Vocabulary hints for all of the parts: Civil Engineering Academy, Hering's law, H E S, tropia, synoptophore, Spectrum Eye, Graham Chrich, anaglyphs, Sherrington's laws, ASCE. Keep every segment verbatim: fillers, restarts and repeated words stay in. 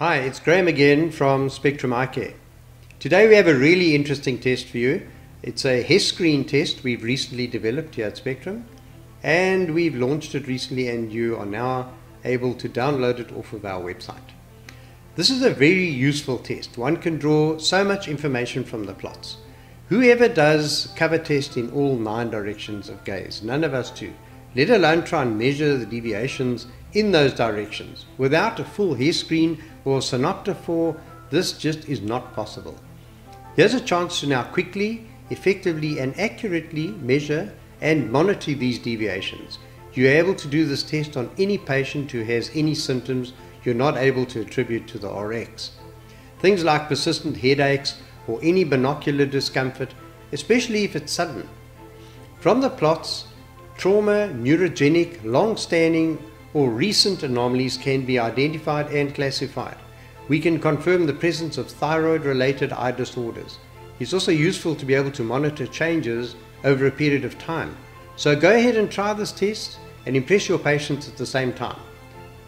Hi, it's Graham again from Spectrum Eye Care. Today we have a really interesting test for you. It's a H E S screen test we've recently developed here at Spectrum, and we've launched it recently, and you are now able to download it off of our website. This is a very useful test. One can draw so much information from the plots. Whoever does cover test in all nine directions of gaze, none of us do, let alone try and measure the deviations in those directions. Without a full H E S screen or synoptophore, this just is not possible. Here's a chance to now quickly, effectively and accurately measure and monitor these deviations. You're able to do this test on any patient who has any symptoms you're not able to attribute to the R X. Things like persistent headaches or any binocular discomfort, especially if it's sudden. From the plots, trauma, neurogenic, long-standing or recent anomalies can be identified and classified. We can confirm the presence of thyroid-related eye disorders. It's also useful to be able to monitor changes over a period of time. So go ahead and try this test and impress your patients at the same time.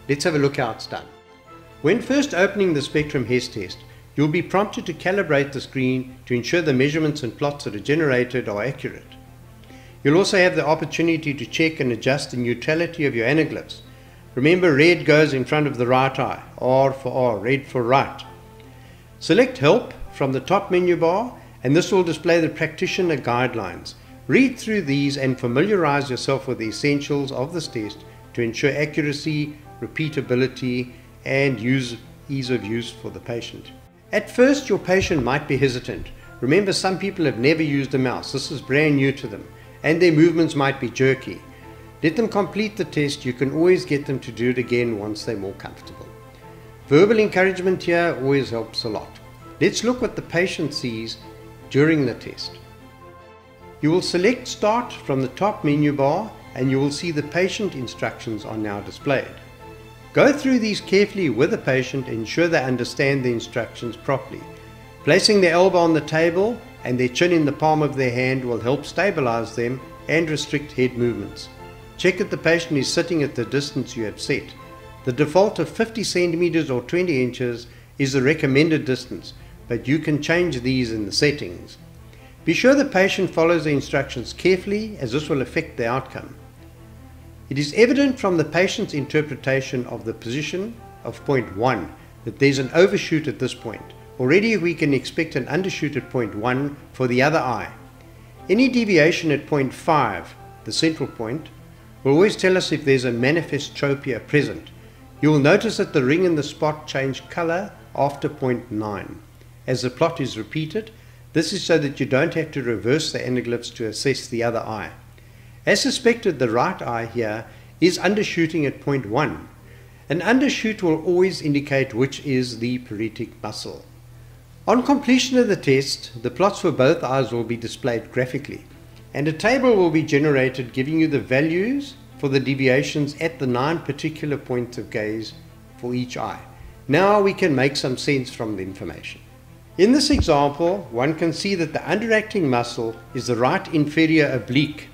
Let's have a look how it's done. When first opening the Spectrum H E S test, you'll be prompted to calibrate the screen to ensure the measurements and plots that are generated are accurate. You'll also have the opportunity to check and adjust the neutrality of your anaglyphs. Remember, red goes in front of the right eye, R for R, red for right. Select Help from the top menu bar, and this will display the practitioner guidelines. Read through these and familiarize yourself with the essentials of this test to ensure accuracy, repeatability, and use, ease of use for the patient. At first, your patient might be hesitant. Remember, some people have never used a mouse. This is brand new to them, and their movements might be jerky. Let them complete the test. You can always get them to do it again once they're more comfortable. Verbal encouragement here always helps a lot. Let's look what the patient sees during the test. You will select Start from the top menu bar, and you will see the patient instructions are now displayed. Go through these carefully with the patient and ensure they understand the instructions properly. Placing their elbow on the table and their chin in the palm of their hand will help stabilize them and restrict head movements. Check that the patient is sitting at the distance you have set. The default of fifty centimeters or twenty inches is the recommended distance, but you can change these in the settings. Be sure the patient follows the instructions carefully, as this will affect the outcome. It is evident from the patient's interpretation of the position of point one that there's an overshoot at this point. Already we can expect an undershoot at point one for the other eye. Any deviation at point five, the central point, will always tell us if there's a manifest tropia present. You will notice that the ring in the spot changed color after point nine. As the plot is repeated, this is so that you don't have to reverse the anaglyphs to assess the other eye. As suspected, the right eye here is undershooting at point one. An undershoot will always indicate which is the paretic muscle. On completion of the test, the plots for both eyes will be displayed graphically, and a table will be generated giving you the values for the deviations at the nine particular points of gaze for each eye. Now we can make some sense from the information. In this example, one can see that the underacting muscle is the right inferior oblique.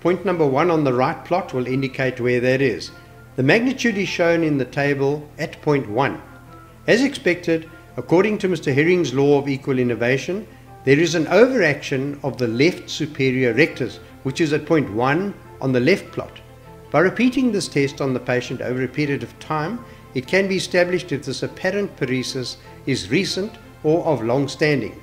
Point number one on the right plot will indicate where that is. The magnitude is shown in the table at point one. As expected, according to Mister Hering's law of equal innervation, there is an overaction of the left superior rectus, which is at point one on the left plot. By repeating this test on the patient over a period of time, it can be established if this apparent paresis is recent or of long standing.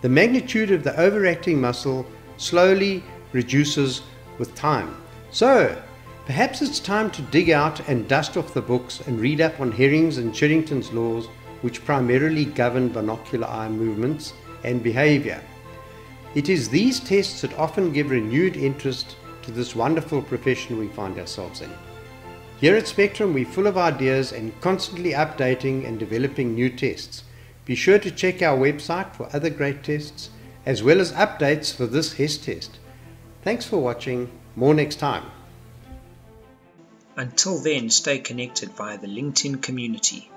The magnitude of the overacting muscle slowly reduces with time. So, perhaps it's time to dig out and dust off the books and read up on Hering's and Sherrington's laws, which primarily govern binocular eye movements and behavior. It is these tests that often give renewed interest to this wonderful profession we find ourselves in. Here at Spectrum, we're full of ideas and constantly updating and developing new tests. Be sure to check our website for other great tests, as well as updates for this H E S test. Thanks for watching. More next time. Until then, stay connected via the LinkedIn community.